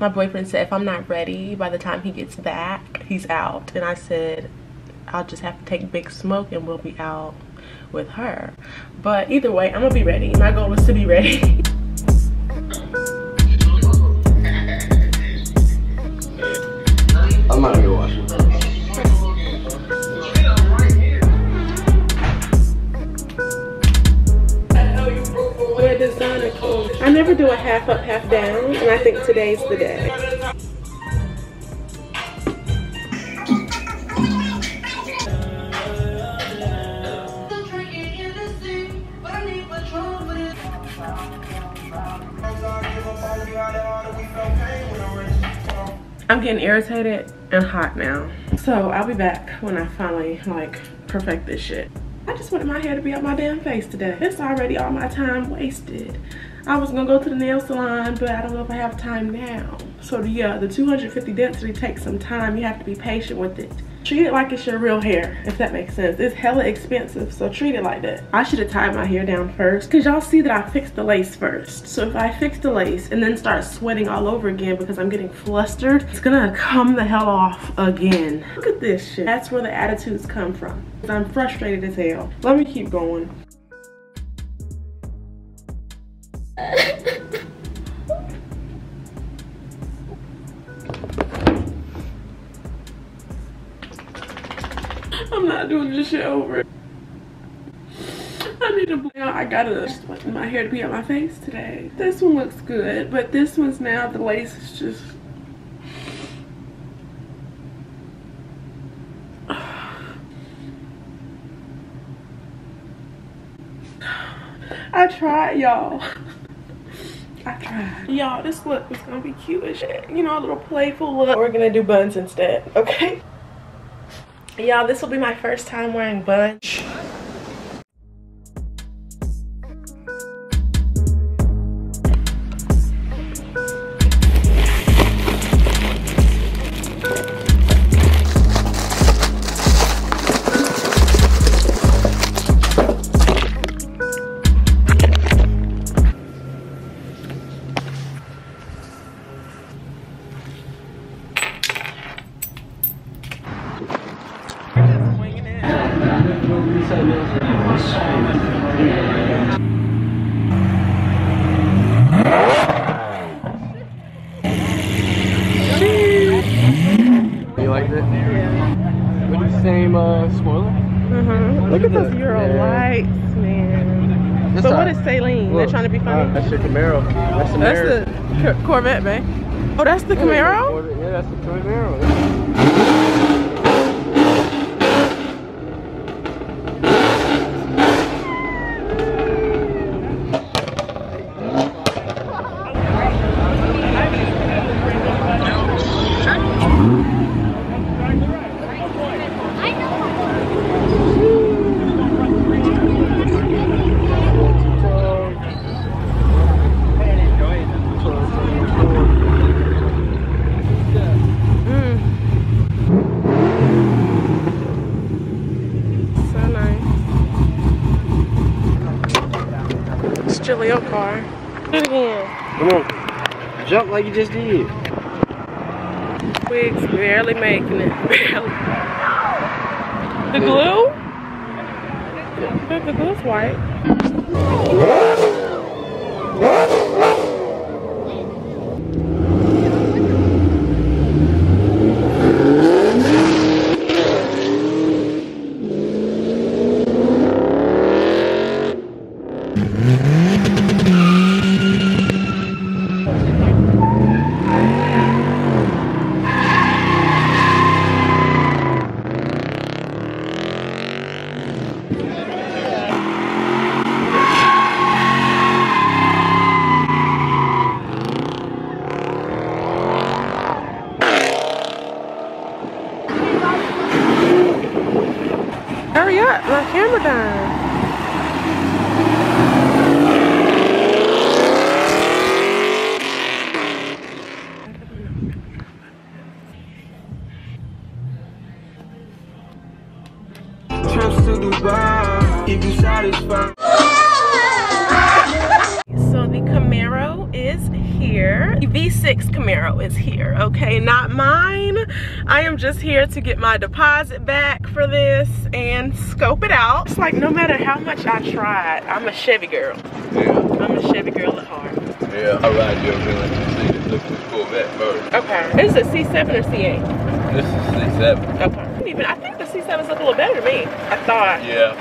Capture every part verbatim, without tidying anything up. My boyfriend said if I'm not ready by the time he gets back, he's out. And I said, I'll just have to take Big Smoke and we'll be out with her. But either way, I'm gonna be ready. My goal is to be ready. I'm not gonna go watch it. I never do a half up, half down, and I think today's the day. I'm getting irritated and hot now. So I'll be back when I finally like perfect this shit. I just wanted my hair to be on my damn face today. It's already all my time wasted. I was gonna go to the nail salon, but I don't know if I have time now. So yeah, the two hundred fifty density takes some time. You have to be patient with it. Treat it like it's your real hair, if that makes sense. It's hella expensive, so treat it like that. I should have tied my hair down first, because y'all see that I fixed the lace first. So if I fix the lace and then start sweating all over again because I'm getting flustered, it's gonna come the hell off again. Look at this shit. That's where the attitudes come from. I'm frustrated as hell. Let me keep going. I'm not doing this shit over. I need to blow out. I gotta just want my hair to be on my face today. This one looks good, but this one's now the lace is just. I tried, y'all. I tried. Y'all, this look was gonna be cute as shit. You know, a little playful look. We're gonna do buns instead, okay? Y'all, this will be my first time wearing buns. That's your Camaro. That's the, that's the Corvette, man. Oh, that's the Camaro? Yeah, that's the Camaro. Your car. Do it again. Come on. Jump like you just did. Wig's barely making it. Barely. The glue? Yeah. The glue's white. here. The V six Camaro is here, okay? Not mine. I am just here to get my deposit back for this and scope it out. It's like no matter how much I tried, I'm a Chevy girl. Yeah. I'm a Chevy girl at heart. Yeah, I ride your really to see this. Look at this Corvette first. Okay. Is it C seven or C eight? This is C seven. Okay. Even, I think the C sevens look a little better to me. I thought. Yeah.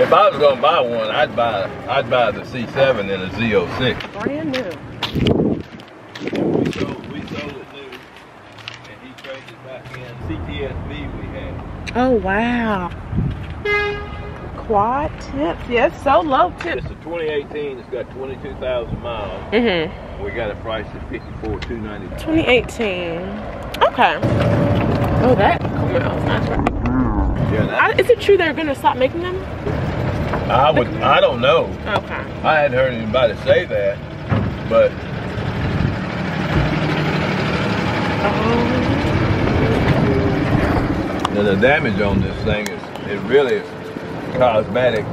If I was gonna buy one, I'd buy I'd buy the C seven and a Z oh six. Brand new. We sold, we sold it new, and he traded it back in. C T S V we had. Oh wow! Quad tips, yes, yeah, so low tips. It's a twenty eighteen. It's got twenty-two thousand miles. Mhm. Mm we got it priced at fifty-four thousand two hundred ninety-nine. twenty eighteen. Okay. Oh, that smells nice. Yeah. That, I, is it true they're gonna stop making them? I would. I don't know. Okay. I hadn't heard anybody say that, but. Um. The, the damage on this thing is it really is cosmetic.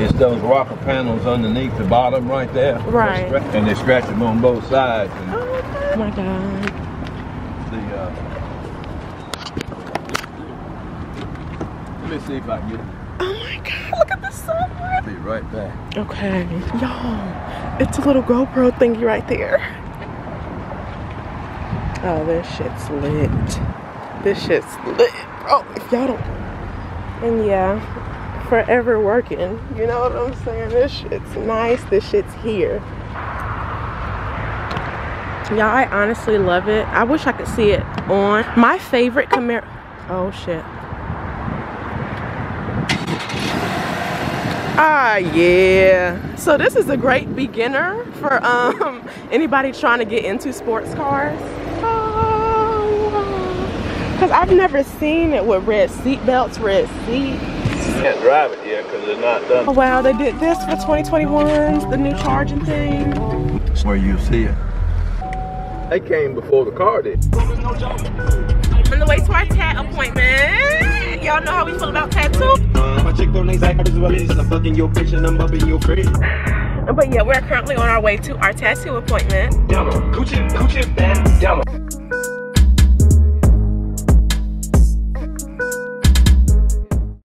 It's those rocker panels underneath the bottom right there. Right. And they scratch them on both sides. And oh my God. The. Uh, let me see if I can get it. Oh my God. Look at the sun. I'll be right back. Okay. Y'all, it's a little GoPro thingy right there. Oh, this shit's lit. This shit's lit. Oh, if y'all don't. And yeah, forever working. You know what I'm saying? This shit's nice. This shit's here. Y'all, I honestly love it. I wish I could see it on. My favorite Camaro. Oh, shit. Ah, yeah. So this is a great beginner for um, anybody trying to get into sports cars. Because I've never seen it with red seat belts, red seats. You can't drive it yet because it's not done. Oh, wow, they did this for twenty twenty-ones, the new charging thing. That's where you see it. They came before the car did. On the way to our tat appointment. Y'all know how we feel about tattoo. But yeah, we're currently on our way to our tattoo appointment.